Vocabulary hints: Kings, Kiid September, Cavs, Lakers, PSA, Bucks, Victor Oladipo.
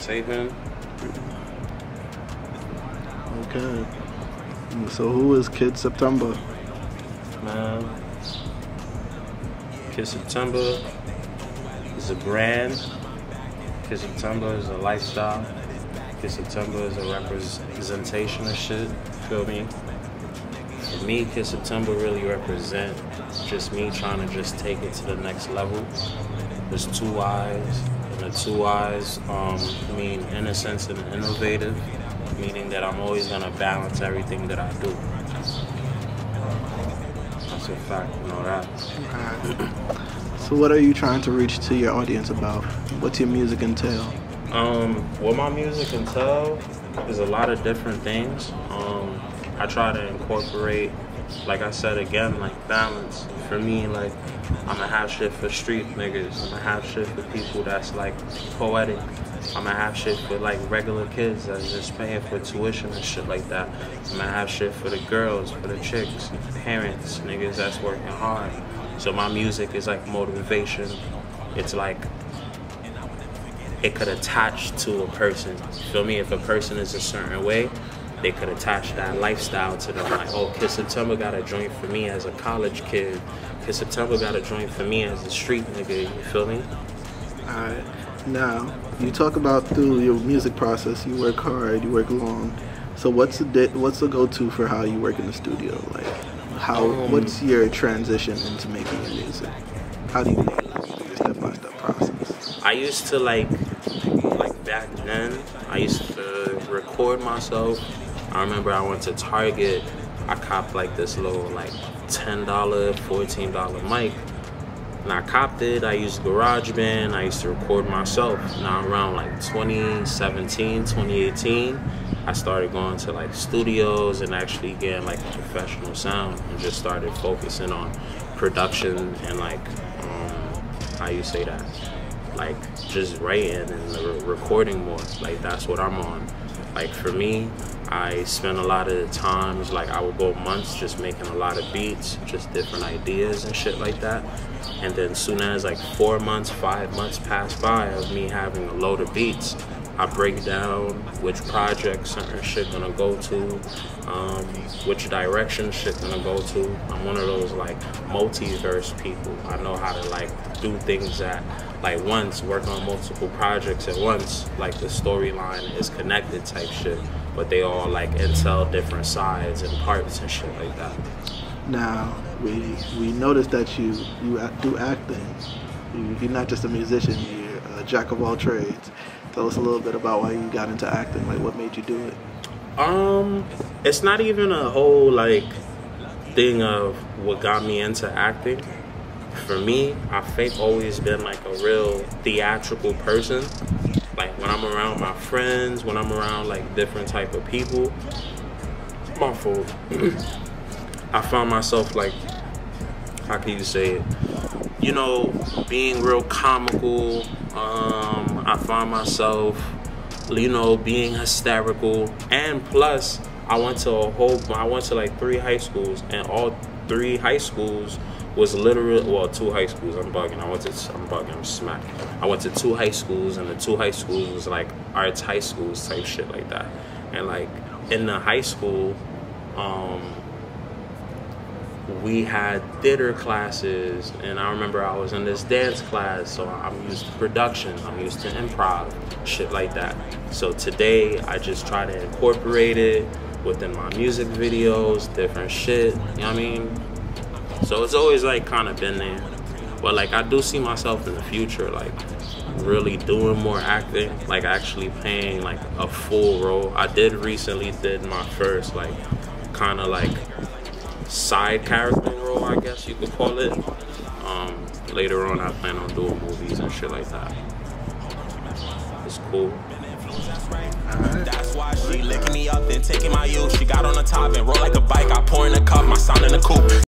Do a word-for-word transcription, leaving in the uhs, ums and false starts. Taken. Okay. So who is Kiid September? Man, Kiid September is a brand. Kiid September is a lifestyle. Kiid September is a representation of shit. Feel me? For me, Kiid September really represent just me trying to just take it to the next level. There's two eyes, and the two eyes um, mean innocence and innovative, meaning that I'm always gonna balance everything that I do. That's a fact, you know that. Okay. So what are you trying to reach to your audience about? What's your music entail? Um, what my music entail is a lot of different things. Um, I try to incorporate, like I said again, like balance. For me, like, I'ma have shit for street niggas. I'ma have shit for people that's like poetic. I'ma have shit for like regular kids that's just paying for tuition and shit like that. I'ma have shit for the girls, for the chicks, parents, niggas that's working hard. So my music is like motivation. It's like, it could attach to a person. Feel me? If a person is a certain way, they could attach that lifestyle to them. Like, oh, Kiid September got a joint for me as a college kid. Kiid September got a joint for me as a street nigga, you feel me? Alright, now, you talk about through your music process, you work hard, you work long. So what's the, what's the go-to for how you work in the studio? Like, how, um, what's your transition into making your music? How do you make it, step-by-step process? I used to, like, like back then, I used to record myself. I remember I went to Target, I copped like this little like ten dollar, fourteen dollar mic. And I copped it, I used GarageBand, I used to record myself. Now around like twenty seventeen, twenty eighteen, I started going to like studios and actually getting like a professional sound and just started focusing on production and like, um, how you say that? Like just writing and re recording more. Like that's what I'm on. Like for me, I spent a lot of times, like I would go months just making a lot of beats, just different ideas and shit like that. And then soon as like four months, five months passed by of me having a load of beats, I break down which project certain shit gonna go to, um, which direction shit gonna go to. I'm one of those like multiverse people. I know how to like do things that like once, work on multiple projects at once, like the storyline is connected type shit, but they all like intel different sides and parts and shit like that. Now, we we noticed that you, you do acting. You, you're not just a musician, you're a jack of all trades. Tell us a little bit about why you got into acting. Like, what made you do it? Um, it's not even a whole, like, thing of what got me into acting. For me, I've fake always been, like, a real theatrical person. Like, when I'm around my friends, when I'm around, like, different type of people. My fault. I found myself, like, how can you say it? You know, being real comical. Um, I find myself, you know, being hysterical, and plus, I went to a whole, I went to like three high schools, and all three high schools was literally, well, two high schools, I'm bugging, I went to, I'm bugging, I'm smacked. I went to two high schools, and the two high schools was like arts high schools type shit like that, and like, in the high school, um... we had theater classes, and I remember I was in this dance class, so I'm used to production, I'm used to improv, shit like that. So today, I just try to incorporate it within my music videos, different shit, you know what I mean? So it's always like kind of been there. But like, I do see myself in the future, like really doing more acting, like actually playing like a full role. I did recently did my first like, kind of like, side character role, I guess you could call it. Um, later on, I plan on doing movies and shit like that. It's cool. That's why she licking me up and taking my youth. She got on the top and roll like a bike. I pour in a cup, my sound in a coupe.